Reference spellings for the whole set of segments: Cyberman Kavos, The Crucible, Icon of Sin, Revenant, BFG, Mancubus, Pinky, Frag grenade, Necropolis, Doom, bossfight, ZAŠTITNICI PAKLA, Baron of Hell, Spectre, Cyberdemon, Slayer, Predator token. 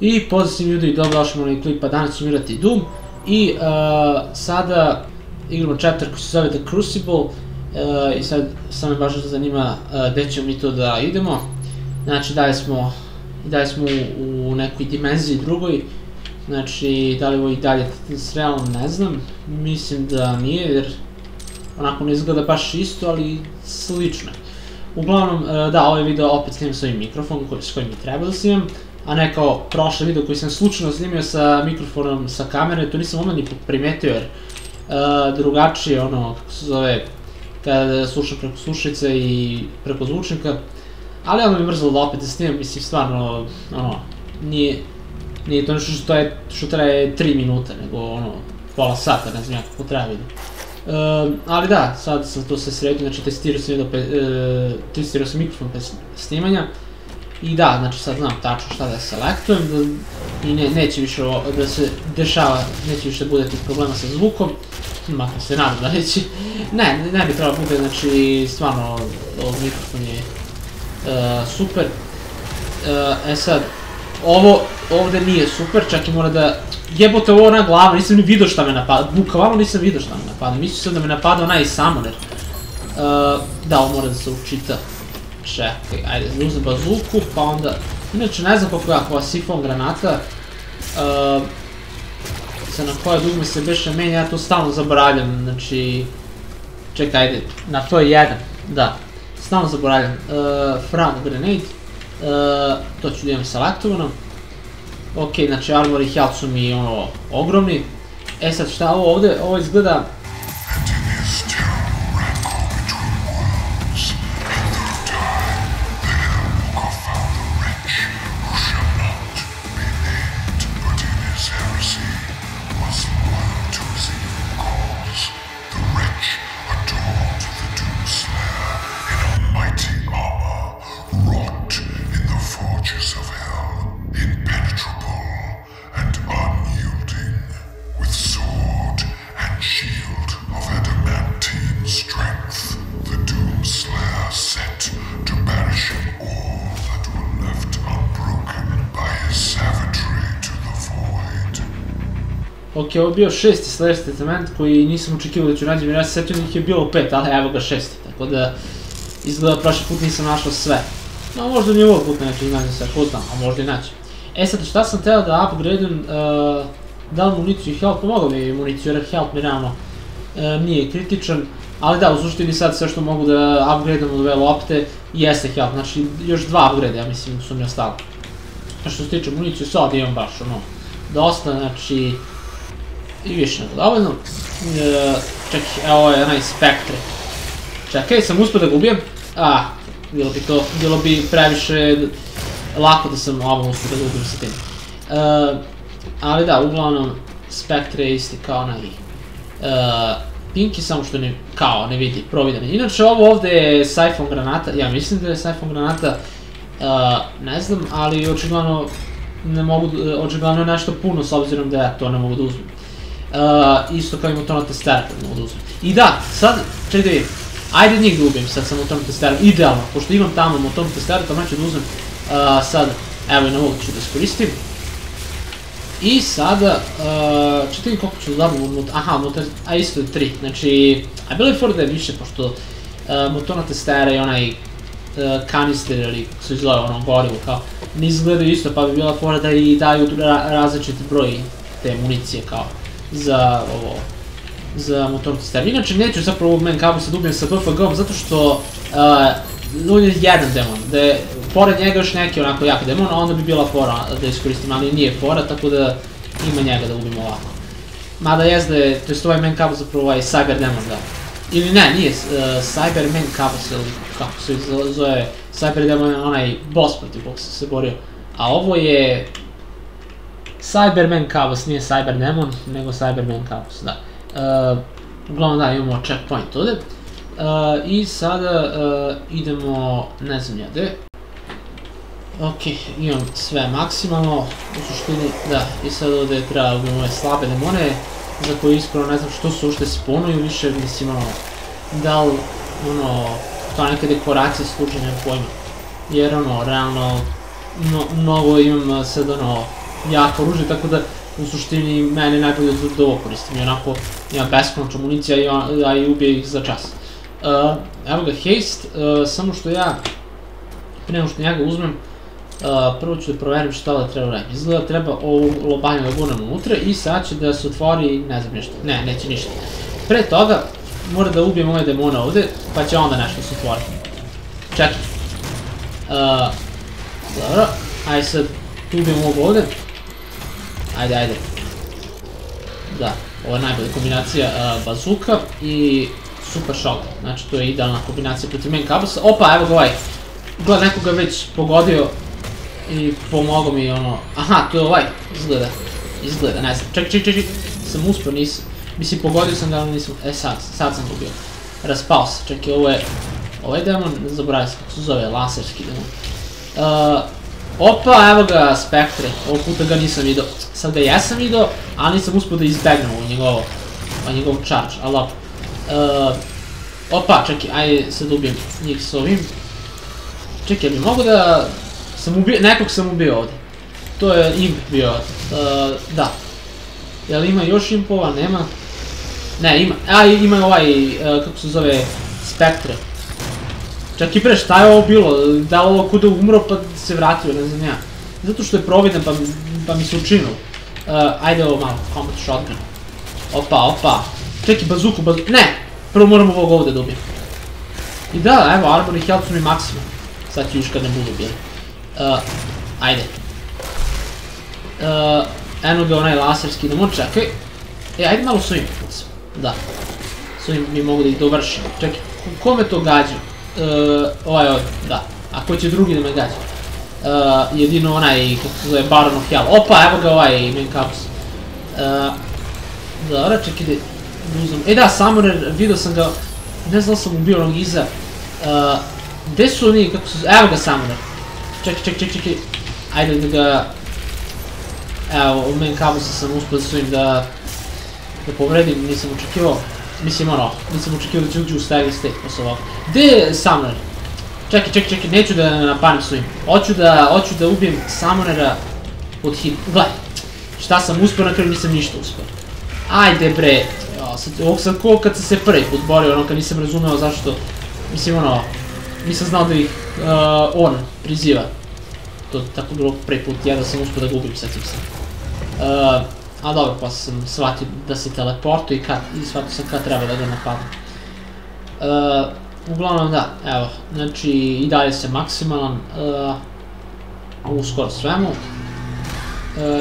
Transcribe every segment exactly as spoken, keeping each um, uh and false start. I pozdrav svim ljudi, dobrodošli u moj klip, pa danas ćemo igrati Doom. I sada igramo chapter koji se zove The Crucible. I sad samo je baš da zanima gde ćemo mi to da idemo. Znači dalje smo u nekoj dimenziji drugoj. Znači da li ovo i dalje s realnom ne znam. Mislim da nije jer onako ne izgleda baš isto, ali slično. Uglavnom, da, ovaj video opet snimam s ovim mikrofonom s kojim mi treba da snimam, a ne kao prošle video koji sam slučajno snimio sa mikrofonom sa kamere, to nisam ono ni primetio jer drugačije ono, kako se zove, kada slušam preko slušalice i preko zvučnika, ali ono mi mrzalo da opet da snimam, mislim stvarno, ono, nije to nešto što traje tri minuta, nego ono, pola sata, ne znam kako treba video. Ali da, sad sam to sve sredio, znači testirao sam mikrofon bez snimanja i da, znači sad znam tačno šta da selektujem i neće više da se dešava, neće više da bude tih problema sa zvukom, makar se nadam da neće, ne, ne bi trebalo bude, znači stvarno ovog mikrofon je super. E sad, ovo ovde nije super, čak i mora da... Jebote, ovo ona glava, nisam ni vidio šta me napada, bukvalno nisam vidio šta me napada, mislio sam da me napada onaj summoner. Da, ovo mora da se učita. Čekaj, ajde, da uzem bazuku, pa onda... Inače, ne znam koliko je ova Siphon granata. Sa na koje dugme se beše meni, ja to stalno zaboravljam, znači... Čekaj, ajde, na to je jedan, da. Stalno zaboravljam. Frag grenade. To ću da imam selektovano. Ok, znači armor i health su mi ono ogromni. E sad šta ovo ovdje, ovo izgleda... Ok, ovo je bio šesti Slayer statement koji nisam očekivao da ću nađem jer ja se sjetim da ih je bilo pet, ali evo ga šesti, tako da izgleda prošli put nisam našao sve. No možda ni ovog puta neću nađem sve, ko znam, a možda i nađem. E sad šta sam teo da upgradujem, da li municiju i help, pomogao mi je municiju jer help mi realno nije kritičan, ali da, u suštini sad sve što mogu da upgradujem od ove lopte jeste help, znači još dva upgrade ja mislim su mi ostalo. Što se tiče municiju sad imam baš ono dosta, znači i više nego dovoljno. Čekaj, ovo je onaj Spectre. Čekaj, sam uspio da ga ubijem. Ah, bilo bi previše lako da sam ovom uspio da ga ubijem sa tim. Ali da, uglavnom Spectre je isti kao onaj Pinky, samo što ne, kao, ne vidi, providan. Inače ovo ovde je Siphon granata, ja mislim da je Siphon granata, ne znam, ali očigledno ne mogu, očigledno je nešto puno s obzirom da ja to ne mogu da uzmem. Isto kao i motorno testera kad mogu da uzmem. I da, sad, čekaj da vidim, ajde njih da ubijem sad sa motorno testerom, idealno, pošto imam tamo motorno testera, tamo ću da uzmem sad, evo i na ovog ću da iskoristim. I sada, čekaj da vidim koliko ću dobiti, aha, a isto je tri, znači, a bilo je for da je više, pošto motorno testera i onaj kanister ili kako se izgleda ono gorivo kao, ne izgledaju isto, pa bi bila for da i daju različiti broj te municije kao za ovo, za motorno tester. Inače neću zapravo ovog Mancubus da ubijem sa B F G-om zato što on je jedan demon, da je pored njega još neki onako jak demon, a onda bi bila fora da iskoristim, ali nije fora, tako da ima njega da ubim ovako. Mada jest da je, to je ovaj Mancubus zapravo ovaj Cyberdemon da, ili ne, nije Cyberman Kavos ili kako se zove, Cyberdemon je onaj boss protiv kog sam se borio, a ovo je... Cyberman Kavos, nije Cyberdemon, nego Cyberman Kavos, da. Uglavnom da, imamo checkpoint ovde. I sada idemo, ne znam ja gde. Ok, imam sve maksimalno, u suštini, da, i sad ovde treba ove slabe demone, za koje iskreno ne znam što su ušte sponuju više, mislim, ono, da li, ono, to neke dekoracije služe, nemam pojma. Jer, ono, realno, mnogo imam sad, ono, jako oružje, tako da u suštini mene najbolje da ovo koristim. I onako imam beskonačnu municiju, a i ubije ih za čas. Evo ga haste, samo što ja, prije nego što ja ga uzmem, prvo ću da proverim šta da treba raditi. Izgleda da treba ovu lobanju da gurnemo unutra i sad će da se otvori, ne znam ništa, ne, neće ništa. Pre toga mora da ubijem ove demone ovde, pa će onda nešto se otvoriti. Čekaj. Dobro, ajde sad ubijem ovo ovde. Ajde, ajde. Da, ovo je najbolja kombinacija bazuka i super šok. Znači to je idealna kombinacija protiv Cyberman Kavosa. Opa, evo ga ovaj. Gleda, neko ga već pogodio i pomogao mi ono... Aha, to je ovaj, izgleda, izgleda, ne znam, ček, ček, ček, ček, sam uspio, nisam, mislim pogodio sam ga, ali nisam, e sad, sad sam gubio, raspao se, ček i ovo je, ovaj demon, ne zaboravim se kako se zove, laserski demon. Opa, evo ga, Spectre, ovog puta ga nisam vidio, sad ga jesam vidio, ali nisam uspio da izbegnem ovo njegov charge, ali opa. Opa, ček, ajde sad ubijem njih s ovim. Čekaj, ja bi mogo da... Nekog sam ubio ovde. To je imp bio ovde. Da. Jel ima još impova? Nema. Ne, ima. A, ima ovaj, kako se zove, Spectre. Čak i pre, šta je ovo bilo? Da li ovo kuda umro pa se vratio, ne znam ja. Zato što je providan pa mi se učinilo. Ajde ovo malo, combat shotgun. Opa, opa. Čekaj, bazuku, bazuku. Ne! Prvo moram ovog ovde da ubijem. I da, evo, Arbor i Health su mi maksimum. Sad ću još kad ne budu bili. Ajde. Eno ga onaj laserski demon, čekaj. E, ajde malo s ovim. Da. S ovim mi mogu da ih dovršim. Čekaj, ko me to gađa? Ovaj ovdje, da. A ko će drugi da me gađa? Jedino onaj, kako se zove, Baron of Hell. Opa, evo ga ovaj Mancubus. Dobra, čekaj da uzmem. E da, Summoner, vidio sam ga, ne znao sam ubio onog iza. Gde su oni, kako su... Evo ga Summoner. Čekaj, čekaj, čekaj, čekaj. Ajde da ga... Evo, u Mancubusa sam uspio da svojim da... Da povredim, nisam očekivao. Mislim ono, nisam očekivao da će uđu u stagli state, pa se ovako. Gde je Summoner? Čekaj, čekaj, čekaj, neću da napanim svojim. Hoću da, hoću da ubijem Summonera od hit. Gledaj, šta sam uspio, na kraju nisam ništa uspio. Ajde bre, ovog sam ko kad sam se prvi put borio, ono kad nisam razumeo zašto... Mislim ono... Nisam znao da ih on priziva. To je tako bilo prvi put, ja da sam uspio da gubim, setim se. A dobro, pa sam shvatio da se teleportu i shvatio sam kad treba da ga napadam. Uglavnom da, evo, znači i dalje sam maksimalan u skoro svemu.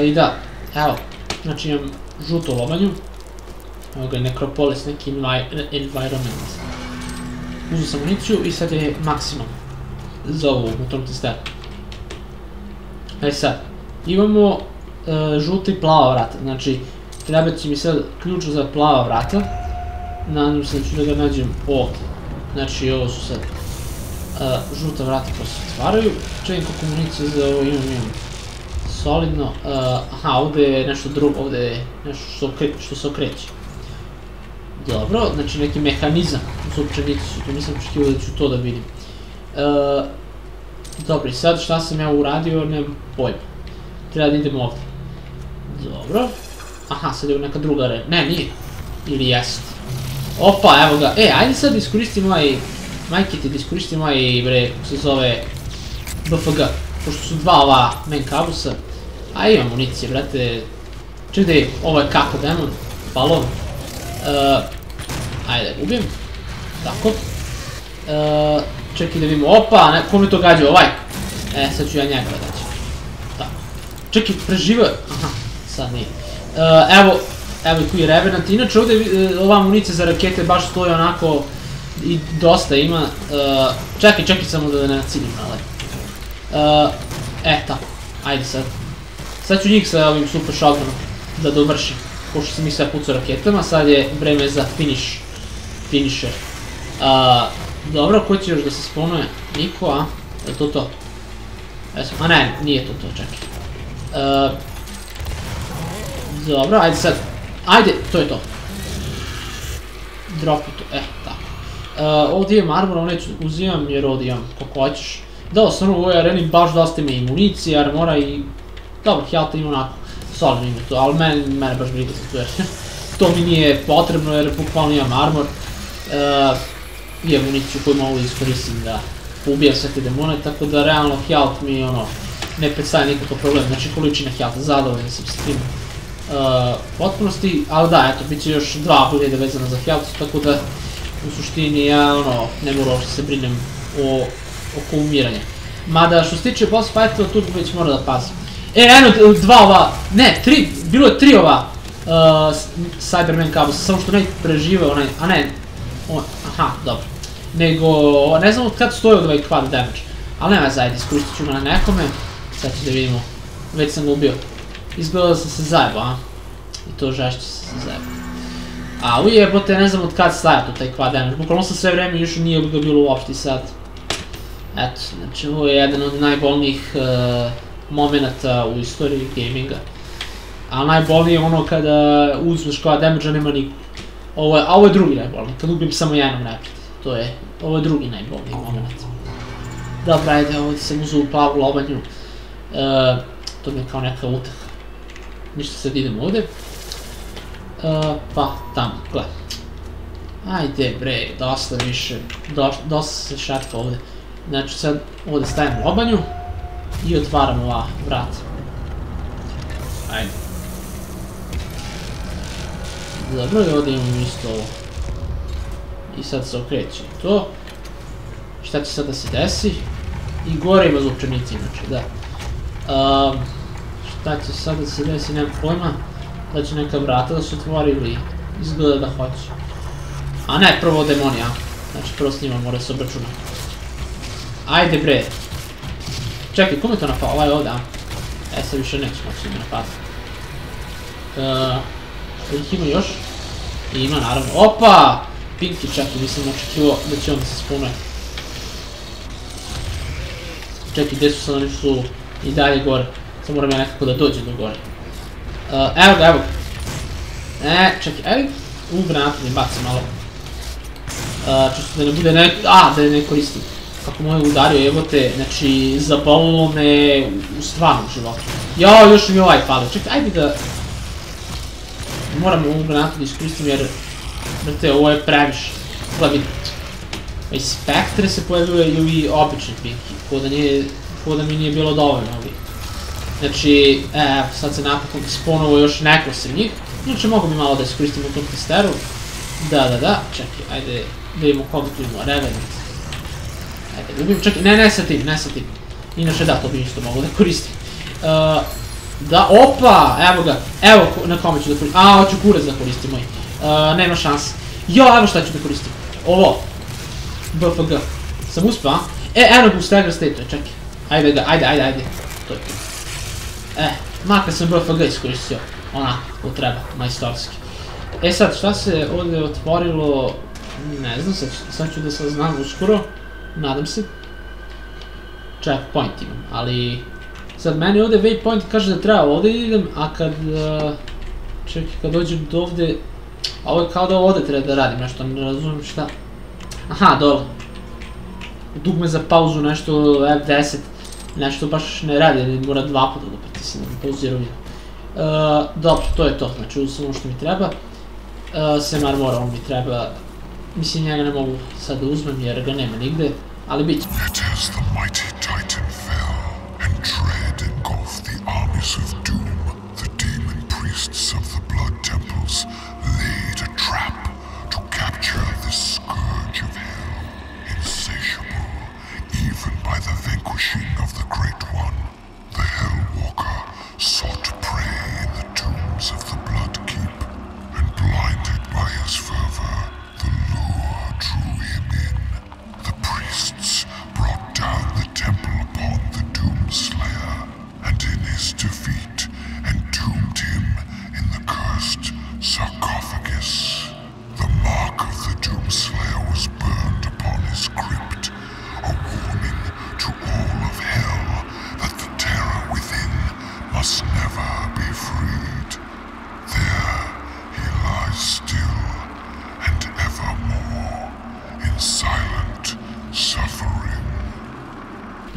I da, evo, znači imam žutu lobanju. Evo ga je Necropolis, neki environment. Uzeo sam municiju i sad je maksimum za ovu motornu testeru. Ajde sad, imamo žuta i plava vrata, znači treba će mi sad ključ za plava vrata. Nadam se da ću da ga nađem ovdje. Znači ovo su sad žuta vrata koja se otvaraju. Čekam koliko municije za ovo imam, imam solidno. Aha, ovdje je nešto drugo, ovdje je nešto što se okreće. Dobro, znači neki mehanizam, zupčanici su tu, nisam očekivao da ću to da vidim. Dobro, i sad šta sam ja uradio, nemam pojma. Treba da idem ovdje. Dobro. Aha, sad je neka druga red, ne, nije. Ili jest. Opa, evo ga, e, ajde sad da iskoristim ovaj... Majke ti da iskoristim ovaj, bre, kako se zove... B F G, pošto su dva ova Mancubusa. A imam municije, brate. Čekaj da je, ovo je kako demon, balon. Ajde, ubijem. Tako. Čekaj da vidimo, opa, ko mi to gađa, ovaj. E, sad ću ja njega daći. Tako. Čekaj, preživao je. Aha, sad nije. Evo, evo i koji je Revenant. Inače, ovdje ova municija za rakete baš stoji onako i dosta ima. Čekaj, čekaj samo da ne nacilim, ali. E, tako. Ajde sad. Sad ću njih sa ovim super shotgunom da dovršim. Pošto sam ih sve pucao raketama, sad je vreme za finish, finisher. Dobro, ko će još da se sponuje? Niko, a? Je to to? A ne, nije to to, čekaj. Dobro, ajde sad, ajde, to je to. Dropi to, eh, tako. Ovdje imam armor, ovo neću uzimam jer ovdje imam kako hoćeš. Da, osnovno u ovoj areni baš dosta ima i municije, armora i... Dobro, ja to imam onako. solidno ime tu, ali mene baš briga se tu jer to mi nije potrebno jer bukvalno imam armor i amuniciju koju mogu iskoristim da ubijam sve te demone, tako da realno health mi ne predstavlja nikakav problem, znači količina health, zadovoljen sam s tim potpunosti, ali da, eto, bit će još dva buljeda vezana za health, tako da u suštini ja ne moram uopšte se brinem oko umiranja. Mada što se tiče boss fighta, tu već mora da pazim. E, eno, dva ova, ne, tri, bilo je tri ova Cyberman Kavos, samo što ne prežive onaj, a ne, aha, dobro. Nego, ne znam od kada stoji od ovaj quad damage, ali nema zajedno, iskoristit ću ga na nekome, sad ću da vidimo, već sam ga ubio. Izgledao da sam se zajebao, a? I to žašće sam se zajebao. A ujebote, ne znam od kada staja to taj quad damage, bukvalno sam sve vreme još nije ga bilo uopšte i sad. Eto, znači ovo je jedan od najbolnijih momenta u istoriji gaminga. A najbolnije je ono kada uzmeš quad damage-a nema nikog. A ovo je drugi najbolniji, kad ubijem samo jednom naprijed. To je, ovo je drugi najbolniji moment. Dobra, ajde, ovdje sam uzeo plavu lobanju. To mi je kao neka utaha. Ništa, sad idemo ovdje. Pa, tamo, gle. Ajde bre, dosta više, dosta se šarpa ovdje. Znači sad ovdje stavim lobanju i otvaram ova vrata. Ajde. Dobro, i ovdje imamo isto ovo. I sad se okreće to. Šta će sad da se desi? I gore ima zupčanici inače, da. Šta će sad da se desi, nema pojma. Da će neka vrata da se otvori ili izgleda da hoće. A ne, prvo demonija. Znači prvo s njima mora se obračunati. Ajde bre. Čekaj, kom je to napao? Ovaj ovdje, a? E sad više neće moći mi napati. Ih ima još? Ima naravno. Opa! Pinky, čekaj, nisam očekivao da će onda se spune. Čekaj, gdje su sada, oni su i dalje gore. Sad moram ja nekako da dođem do gore. Evo ga, evo ga. E, čekaj, evo. U, granatu mi bacam malo. Često da ne bude ne... A, da ne koristim. Kako moj udario, evo te, znači, zabolilo me u stvarnom životu. Jao, još mi ovaj palio. Čekaj, ajde da... Moram ovu granatu da iskoristim jer... Znate, ovo je previše. Gledaj, i Spectre se pojavljuje i ovi obični Pinky, kao da mi nije bilo dovoljno ovih. Znači, evo, sad se napokon sponovo još neko se njih. Znači, mogu mi malo da iskoristim u tom testeru. Da, da, da, čekaj, ajde, da imamo koga tu imamo, Revenant. Ajde, ljubim, čekaj, ne, ne sa tim, ne sa tim. Inače, da, to bi isto mogo da koristim. Da, opa, evo ga, evo na kome ću da koristim. A, hoću kurac da koristim, moj. Nema šanse. Jo, evo šta ću da koristim. Ovo. B F G. Sam uspeo, a? E, eno ga u Slayer state-a, čekaj. Ajde ga, ajde, ajde, ajde. To je to. E, makar sam B F G iskoristio. Ona, ko treba, majstorski. E sad, šta se ovdje otvorilo... Ne znam, sad ću da saznam uskoro. Nadam se. Checkpoint imam, ali... Sad, meni ovdje waypoint kaže da treba ovdje idem, a kad... Čekaj, kad dođem do ovdje... Ovo je kao da ovdje treba da radim nešto, ne razumijem šta. Aha, dole. Dugme za pauzu, nešto F deset, nešto baš ne radi, ali mora dva puta da pritisnem, pauziram je. Dobro, to je to, znači uzim ono što mi treba. Sem armora, on mi treba, mislim ja ga ne mogu sad da uzmem jer ga nema nigde, ali bit će.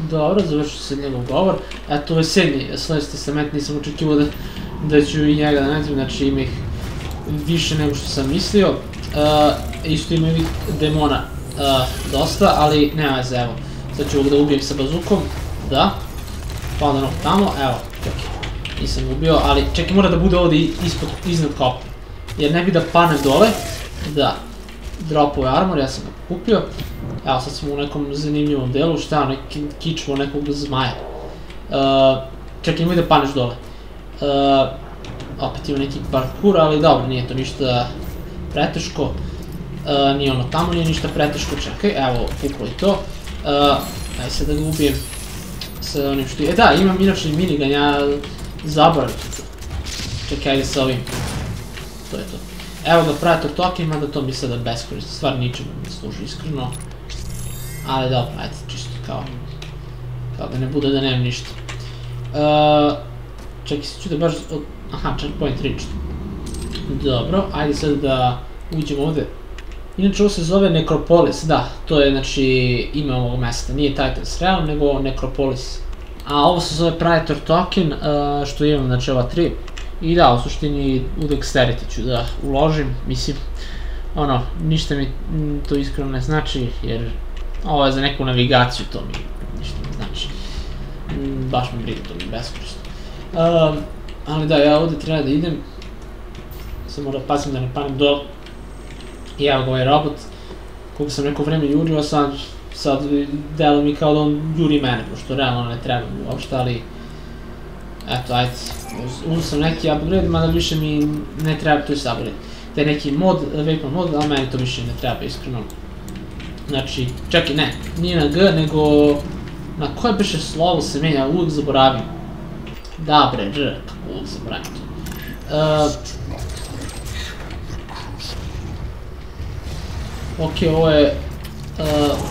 Dobro, završio se njegov govor. Eto, veselji Slayer testament, nisam očekivao da da ću i njega da nađem, znači ima ih više nego što sam mislio. Isto ima i demona dosta, ali nema veze, evo. Sad ću ga ubijem sa bazukom, da. Pa onda onog tamo, evo, čekaj, nisam ubio, ali čekaj, mora da bude ovdje iznad kopa. Jer ne bi da pane dole, da, dropove armor, ja sam ga kupio. Evo sad smo u nekom zanimljivom delu, šta, neki kičmo nekog zmaja. Čekaj, imoj da paneš dole. Opet ima neki parkour, ali dobro, nije to ništa preteško. Nije ono tamo, nije ništa preteško, čekaj, evo, kupilo i to. Daj se da ga ubijem sa onim što je, da, imam inače minigun, ja zaboravim. Čekaj, ajde sa ovim. To je to. Evo ga Predator token, mada to mi sada beskoristi, stvar ničemu ne služi iskreno. Ali dobro, ajde, čisto kao da ne bude da nemam ništa. Čekaj, se ću da baš od... aha, checkpoint reached. Dobro, ajde sad da uđemo ovde. Inače ovo se zove Necropolis, da, to je znači ime ovog mesta, nije Titan's Realm, nego Necropolis. A ovo se zove Predator token, što imam, znači ova tri. I da, u suštini u dexterity ću da uložim, mislim, ono, ništa mi to iskreno ne znači, jer ovo je za neku navigaciju, to mi ništa ne znači. Baš mi briga, to mi je beskorisno. Ali da, ja ovdje treba da idem, samo da pazim da ne panem dole. I evo ga ovaj robot, koliko sam neko vreme jurio, sad, sad delo mi kao da on juri mene, pošto realno ne treba mi uopšte, ali... Eto, ajde, uzim sam neki upgrade, mada više mi ne treba, to je upgrade. To je neki mod, weapon mod, ali meni to više ne treba, iskreno. Znači, čekaj, ne, nije na G, nego... Na koje biše slovo se menja, uvijek zaboravim. Da bre, R, kako uvijek zaboravim to. Okej, ovo je...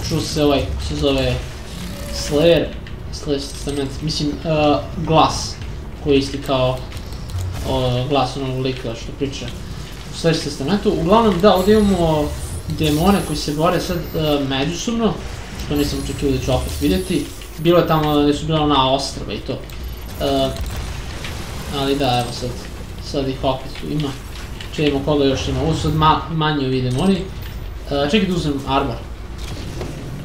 Čuo se ovaj, kako se zove... Slayer. Slayer testament, mislim, glas. Koji je isti kao glas onog lika što priča u sljedećem testamentu. Uglavnom da, ovdje imamo demone koji se bore sad međusobno, što nisam očekio da ću opet vidjeti. Bilo je tamo gdje su bila ona ostrava i to. Ali da, evo sad, sad ih opet ima. Čekajmo koga još ima, ovo su sad manji ovi demoni. Čekaj da uzem armor.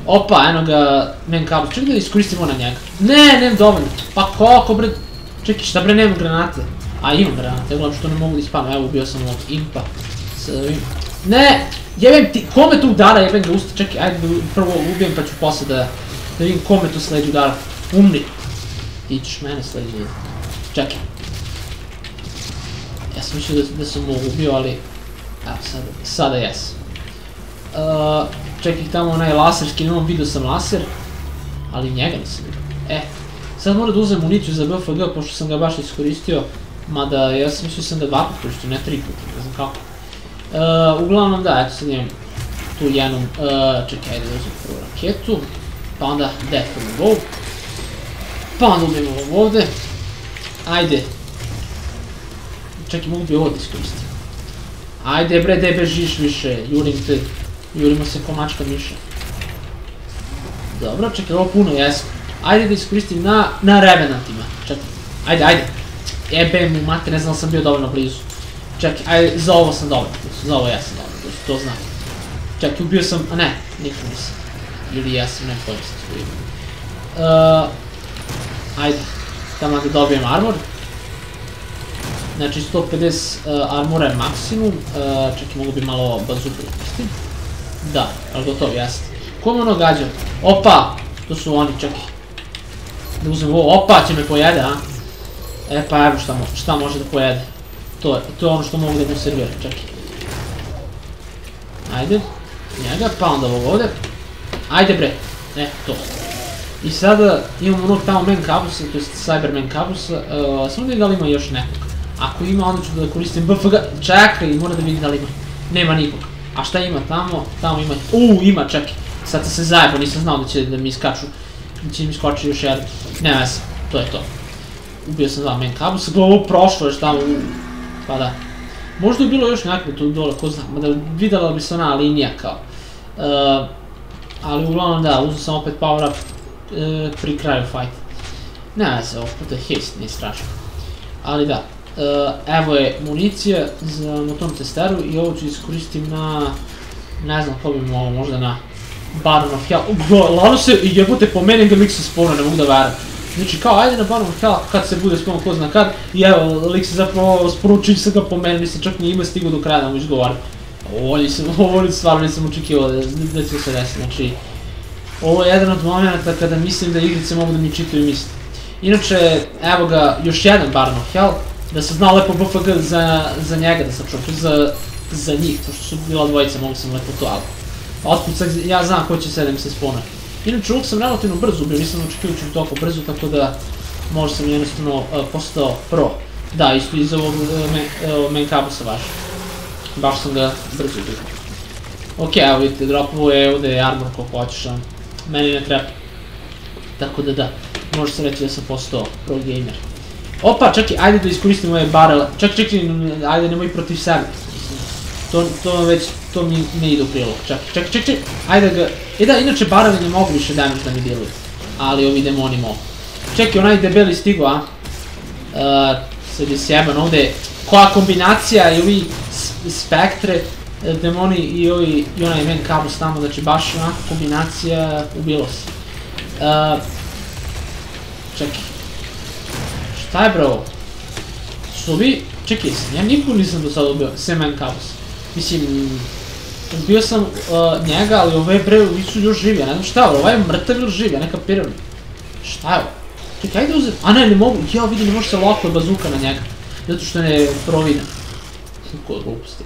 Opa, eno ga Mancubus, čekaj da iskoristim ona njega. Ne, nemam dovoljno, pa koliko bre... Čekaj, šta bre, nemam granate? A imam granate, uglavnom što ne mogu da ispalim, evo ubio sam ovog impa. Ne, jebem ti, kome to udara, jebem ga usta, čekaj, ajde prvo ubijem pa ću posle da vidim kome to sledi udara. Umri. Ti ćeš mene sledi, čekaj. Ja sam mislio da sam ovog ubio, ali evo sada jesam. Čekaj tamo onaj laser skinuo, vidio sam laser, ali njega nisam vidio. E, sad moram da uzem municiju za B F G, pošto sam ga baš iskoristio, mada ja sam mislio sam da dva puta koristio, ne tri puta, ne znam kako. Uglavnom da, eto sad imam tu jednom, čekaj, ajde da uzem prvu raketu, pa onda death from above, pa onda ubijemo ovo ovde, ajde, čekaj mogu bi ovo da iskoristim. Ajde bre, daj bežiš više, jurim te, jurimo se ko mačka miša. Dobro, čekaj, ovo puno jesam. Ajde da iskoristim na Revenantima, čekaj, ajde, ajde. Jebe mu mate, ne znam da sam bio dovoljno blizu. Čekaj, ajde, za ovo sam dovoljno, za ovo jesam dovoljno, to znam. Čekaj, ubio sam, a ne, nikad nisam. Ili jesam, ne pojim se to ubio. Ajde, tamo da dobijem armor. Znači sto pedeset armora je maksimum, čak i mogu bi malo bazuku ispustim. Da, ali gotovo, jasno. Ko me ono gađa? Opa! To su oni, čekaj. Da uzem ovo, opa će me pojede, a? E pa evo šta može da pojede. To je ono što mogu da mu serviram, čekaj. Ajde, njega, pa onda ovo ovde. Ajde bre, e, to. I sada imamo onog tamo Mancubusa, to je Cyberman Kavosa, samo da je da li ima još nekog. Ako ima, onda ću da koristim B F G, čekaj, mora da vidim da li ima, nema nikog. A šta ima tamo, tamo ima, uuu, ima, čekaj, sad sam se zajebao, nisam znao da će da mi iskaču, da će mi iskoči još jedan, ne vesem, to je to. Ubio sam dva Mancubusa, ovo prošlo još tamo, pa da. Možda je bilo još nekako tu dole, ko zna, mada videla bi se ona linija kao. Ali uglavnom da, uzim sam opet power up pri kraju fajta. Ne vesem, ovo puta haste, nije strašno, ali da. Evo je municija za motornu testaru i ovo ću iskoristim na, ne znam ko bi mi ovo, možda na Baron of Hell. Lano se i jebote pomenim ga lik se spona, ne mogu da varam. Znači kao ajde na Baron of Hell kad se bude spona ko zna kad i evo lik se zapravo sporučio i sad ga pomenim, nisam čak ni ima stigu do kraja da mu izgovaram. Ovo stvarno nisam očekivao da će se desiti, znači ovo je jedan od momenta kada mislim da igrice mogu da mi čitaju misli. Inače, evo ga, još jedan Baron of Hell, da se znao lepo B F G za njega da sam čuo, za njih, pošto su bila dvojica, mogu sam lepo to, ali otput sad ja znam ko će sve da mi se spona. Inače, uvijek sam relativno brzo ubio, nisam očekivajući toliko brzo, tako da možda sam jednostavno postao pro. Da, isto iz ovog Mancubusa baš, baš sam ga brzo ubio. Ok, evo vidite, dropovo je, ovdje je armor koliko hoćeš, meni ne treba, tako da da. Može se reći da sam postao pro gamer. Opa, čekaj, ajde da iskoristim ove barele. Čekaj, čekaj, ajde nemoj protiv sebe. To već, to mi ne ide u prilog. Čekaj, čekaj, čekaj, ajde ga... E da, inače barele ne mogu više damage da mi djeluju. Ali ovi demoni mogu. Čekaj, onaj debeli stigo, a? Sad je sjeban ovdje. Koja kombinacija i ovi Spectre demoni i ovi... I onaj Mancubus tamo, znači baš onako kombinacija ubilo se. Čekaj, šta je bravo? Su ovi, čekaj, ja nikog nisam do sada ubio, Cyberman Kavos. Mislim, ubio sam njega, ali ove bre, ovi su još živi, ja ne znam šta je ovo, ovaj je mrtav još živ, ja ne kapiram. Šta je ovo? Čekaj, ajde uzeti, a ne, ne mogu, jao vidi, ne može se lako je bazuka na njega, zato što ne provine. Kako gluposti,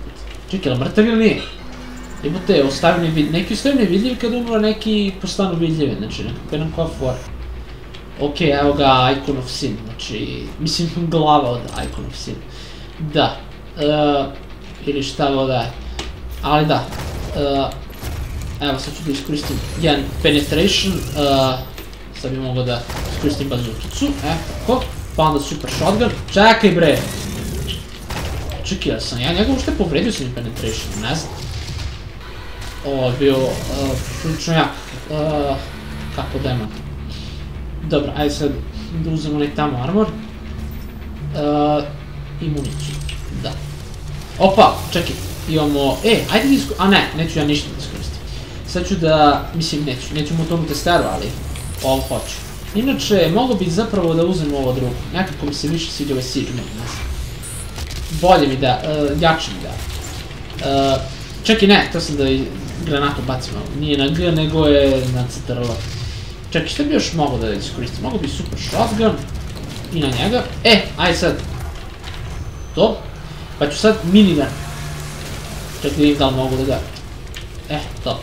čekaj, ali mrtav ili nije? Jebote, ostavim nevidljiv, neki ostavim nevidljiv kad umro, neki postanu vidljivi, znači, ne kapiram koja fora. Ok, evo ga Icon of Sin, znači, mislim glava od Icon of Sin, da, ili šta god da je, ali da, evo sad ću da iskoristim jedan penetration, sad bi mogao da iskoristim bazukicu, evo tako, pa onda super shotgun, čekaj bre, čekaj, ja sam ja njega ušte povredio sam i penetration, ne znam, ovo je bio prilično jak, kako demon. Dobro, ajde sad da uzem onaj tamo armor i municiju, da. Opa, čekaj, imamo, e, ajde da iskoristimo, a ne, neću ja ništa da iskoristim. Sad ću da, mislim neću, neću mu tomu testaru, ali ovo hoću. Inače, mogo bi zapravo da uzem ovo drugo, nekako mi se više sviđa ovaj siege, ne znam. Bolje mi da, jače mi da. Čekaj, ne, to sam da i granatu bacim, nije na G, nego je na C T R L. Čekaj, šta bi još mogao da iskoristim? Mogao bi super shotgun i na njega. E, ajde sad. To. Pa ću sad minigun. Čekaj, da im da li mogu da ga... E, to.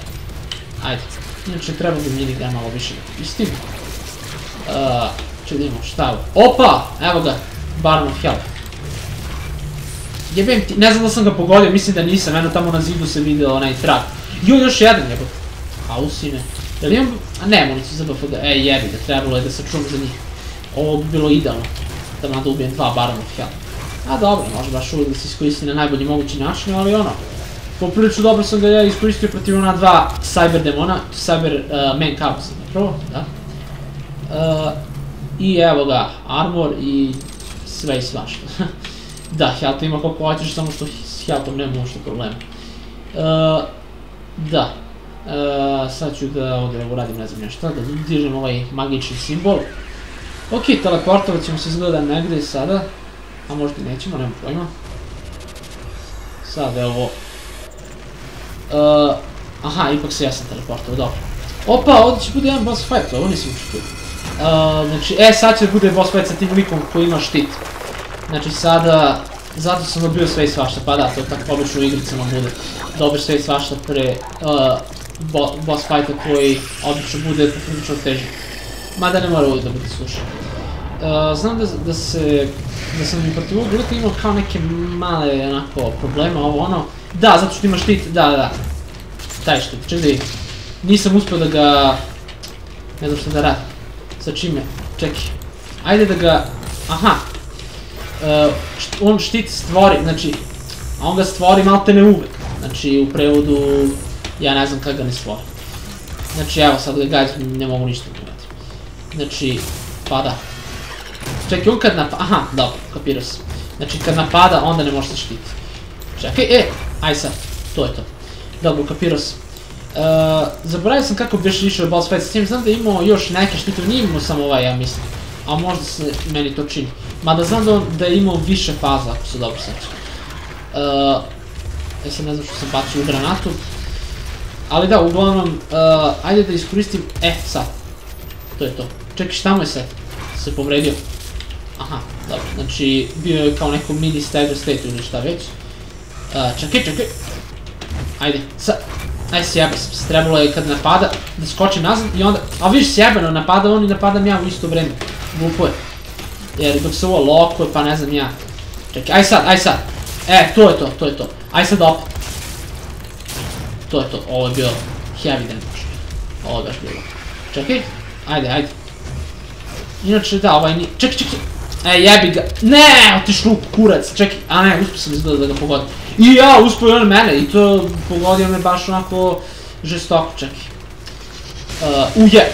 Ajde. Inače, treba bi minigun malo više da koristim. Čekaj da imamo šta ovo. Opa! Evo ga. Baron of Hell. Jebem ti, ne znam da sam ga pogodio, mislim da nisam. Eno tamo na zidu se vidio onaj trag. Jo, još jedan jebog. Hausine. Jel imam... A ne, municiju za B F G, e jebi da, trebalo je da se čuvam za njih. Ovo bi bilo idealno, da mada ubijem dva Baron of Hell. A dobro, može baš uvijek da se iskoristi na najbolji mogući način, ali ono... Poprilično dobro sam ga ja iskoristio protiv ona dva Cyberdemona, Cyberman Kavosa zapravo, da. I evo ga, armor i sve i svašta. Da, Hellto ima koliko hoćeš, samo što s Helltom nema možda problema. Da. Sad ću da ovdje uradim ne znam nešto, da dižem ovaj magični simbol. Ok, teleportovat ćemo se izgleda negdje sada, a možda i nećemo, nema pojma. Sada je ovo... Aha, ipak se ja sam teleportao, dobro. Opa, ovdje će bude jedan boss fight, ovo nisam učekio. Znači, e sad će bude boss fight sa tim likom koji ima štit. Znači sada... Zato sam dobio sve i svašta, pa da, to je tako obično u igricama bude. Dobiš sve i svašta pre boss fighta koji obično bude poprilično teži. Mada ne mora uvijek da bude slušan. Znam da se, da sam mi protiv ovog lika imao kao neke male, onako, problema, ovo ono. Da, zato što ima štit, da, da. Taj štit, čekaj da vidim. Nisam uspio da ga, ne znam što da radim. Sa čime, čekaj. Ajde da ga, aha. On štit stvori, znači, a on ga stvori malte ne uvek, znači u prevodu, ja ne znam kada ga ne stvori. Znači evo sad ga ne mogu ništa uvjeti. Znači, pa da. Čekaj, on kad napada, aha, dobro, kapirao sam. Znači kad napada onda ne možete štiti. Čekaj, e, aj sad, to je to. Dobro, kapirao sam. Zaboravio sam kako bi išao boss fight s tim, znam da je imao još neke štitove, nije imao samo ovaj, ja mislim. A možda se meni to čini. Mada znam da je imao više faza, ako se dobro sjećam. Ja sad ne znam što sam bacio u granatu. Ali da, uglavnom, ajde da iskoristim, e, sad. To je to. Čekaj, šta mu je se? Se povredio. Aha, dobro, znači bio je kao neko mini stagger state ili šta već. Čekaj, čekaj. Ajde, sad. Aj, sjebe sam, trebalo je kad napada da skoči nazad i onda, a vidiš sjebeno, napada on i napadam ja u isto vreme. Glupo je. Jer dok se ovo lokuje, pa ne znam ja. Čekaj, aj sad, aj sad. E, to je to, to je to. Aj sad opet. To je to, ovo je bio heavy damage. Ovo je baš bilo. Čekaj, ajde, ajde. Inače, da, ovaj nije, čekaj, čekaj. E, jebi ga, ne, otiš lup, kurac, čekaj, a ne, uspio sam izgleda da ga pogodim. I ja, uspio je on mene i to pogodio me baš onako žestoko, čekaj. Uje,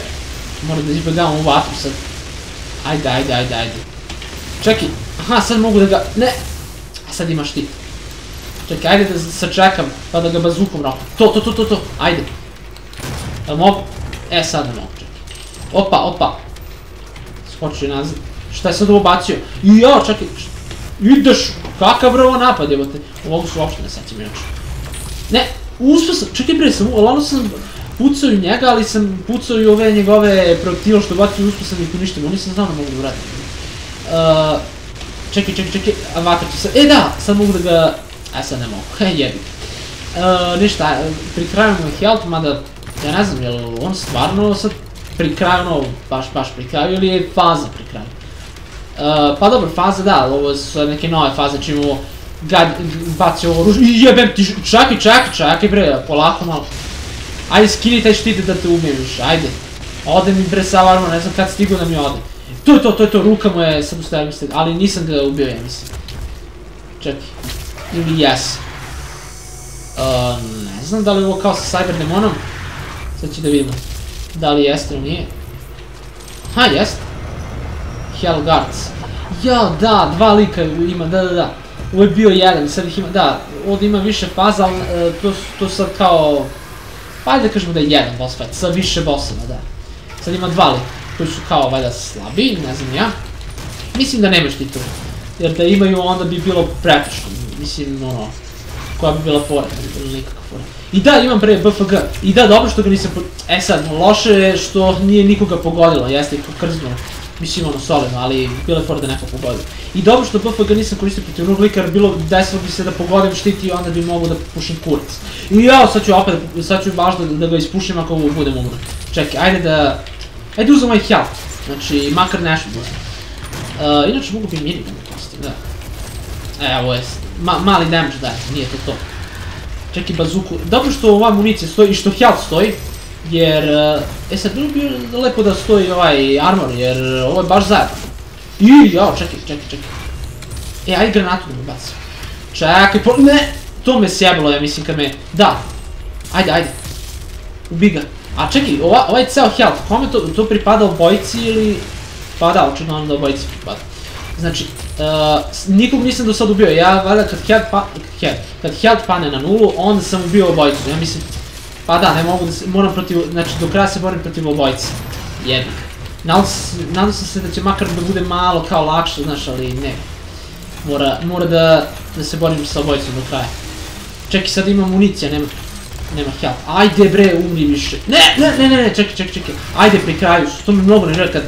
moram da izbjegam ovu vatru sad. Ajde, ajde, ajde, ajde. Čekaj, aha, sad mogu da ga, ne, a sad imaš ti. Čekaj, ajde da sačekam, pa da ga bazukom roka. To, to, to, to, to, ajde. Jel mogu? E, sad ne mogu, čekaj. Opa, opa. Skočio je nazad. Šta je sad ovo bacio? Jao, čekaj, ideš, kakav bravo napad, evo te. Ovogu su uopšte ne setim inače. Ne, uspio sam, čekaj prije sam, lano sam pucao i njega, ali sam pucao i ove njegove projektile što bacio, uspio sam ih uništim, oni sam znao da mogu da vratim. Čekaj, čekaj, čekaj, avatar ću sad, e da, sad mogu da ga, aj sad ne mogu, hej jebi. Ništa, prikrajamo health, mada, ja ne znam, jel on stvarno sad prikrajano, baš, baš prikraju, ili je faza prikraju? Pa dobro, faza da, ovo su neke nove faze čim ovo bacio ovo ružu, jebem ti, čekaj, čekaj, čekaj bre, polako malo. Ajde, skini taj štite da te umijem više, ajde. Ode mi bre sa varno, ne znam kad stigu da mi ode. To je to, to je to, ruka mu je, sad ustavim se, ali nisam ga ubio, ja mislim. Čekaj, ili jes. Ne znam da li je ovo kao sa Cyberdemonom, sad ću da vidimo. Da li jeste ili nije? Ha, jeste. Hell Guard. Jao, da, dva lika ima, da, da, da. Ovo je bio jedan, sad ih ima, da, ovdje ima više faza, ali to sad kao... Pa ajde da kažemo da je jedan boss fight, sa više bossama, da. Sad ima dva lika, koji su kao, valjda, slabiji, ne znam ja. Mislim da nema štitu, jer da imaju onda bi bilo prepično, mislim, ono... Koja bi bila fora, ili nikakva fora. I da, imam pre B F G. I da, dobro što ga nisam... E sad, loše je što nije nikoga pogodilo, jeste i krznuo. Mislim ono solidno, ali bilo je fora da neko pogodilo. I dobro što B F G nisam koristio protiv Ruglikar, jer bilo desilo bi se da pogodim štiti i onda bi mogu da pušim kurac. I jao, sad ću opet, sad ću baš da ga ispušim ako ovo budem umro. Čekaj, ajde da... Ajde uzem ovaj health. Znači, makar nešto budem. Inače, mogu bi minimum kosti, da. Evo je, mali damage daje, nije to to. Čekaj bazuku, dobro što ova municija stoji i što health stoji, jer, e sad bilo bi lepo da stoji ovaj armor, jer ovo je baš zajedno. I jao, čekaj, čekaj, čekaj. E, aj granatu da mi baci. Čekaj, po, ne, to me sjebilo, ja mislim kad me, da. Ajde, ajde, ubi ga. A čekaj, ovaj ceo health, kome to pripada obojici ili, pa da, očigledno onda obojici pripada. Znači, nikog nisam do sad ubio, ja valjda kad health pane na nulu, onda sam ubio obojicu, ja mislim, pa da, ne mogu da se, moram protiv, znači do kraja se borim protiv obojice, jednog. Nadam sam se da će makar da bude malo kao lakše, znaš, ali ne, mora da se borim sa obojicom do kraja. Čekaj, sad imam municija, nema, nema health, ajde bre, umri više, ne, ne, ne, ne, ne, čekaj, čekaj, čekaj, ajde pri kraju, to mi mnogo ne žele kad,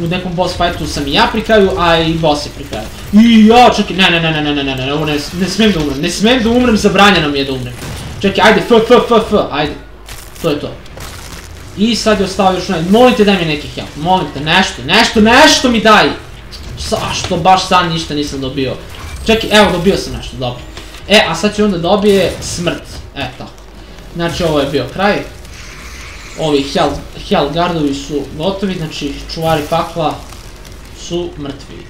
u nekom boss fightu sam i ja pri kraju, a i boss je pri kraju. I ja, čekaj, ne, ne, ne, ne, ne, ne, ne, ovo ne smijem da umrem, ne smijem da umrem, zabranjeno mi je da umrem. Čekaj, ajde, f, f, f, f, ajde, to je to. I sad je ostao još onaj, molim te daj mi neki help, molim te, nešto, nešto, nešto mi daj. Zašto, baš sad ništa nisam dobio. Čekaj, evo, dobio sam nešto, dobro. E, a sad će onda dobije smrt, e, tako. Znači, ovo je bio kraj. Ovi Hell Guardovi su gotovi, znači čuvari pakla su mrtvi.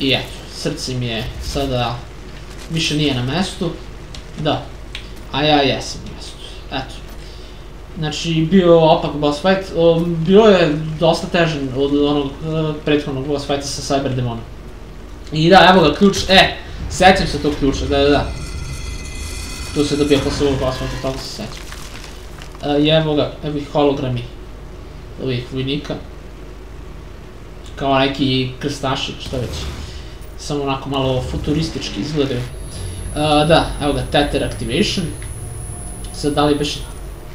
I eto, srce mi je sada, više nije na mestu. Da, a ja jesam na mestu, eto. Znači, bio opak boss fight, bilo je dosta težan od onog prethodnog boss fighta sa Cyberdemonom. I da, evo ga, ključ, e, sećam se tog ključa, da, da, da. Tu se dobija posebno glasno, da tako se sećam. I evo ga, evo ih hologrami ovih vojnika. Kao neki krstaši, šta već. Samo onako malo futuristički izgledaju. Da, evo ga, tether activation. Sad da li beše,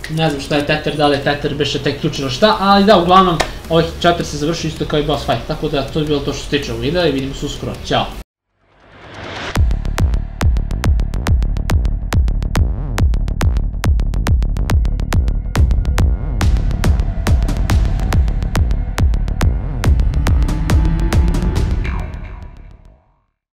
ne znam šta je tether, da li je tether beše taj ključ ili šta, ali da, uglavnom, ovaj chapter se završi isto kao i boss fight, tako da to je bilo to što se tiče ovog videa i vidimo se uskoro, ćao!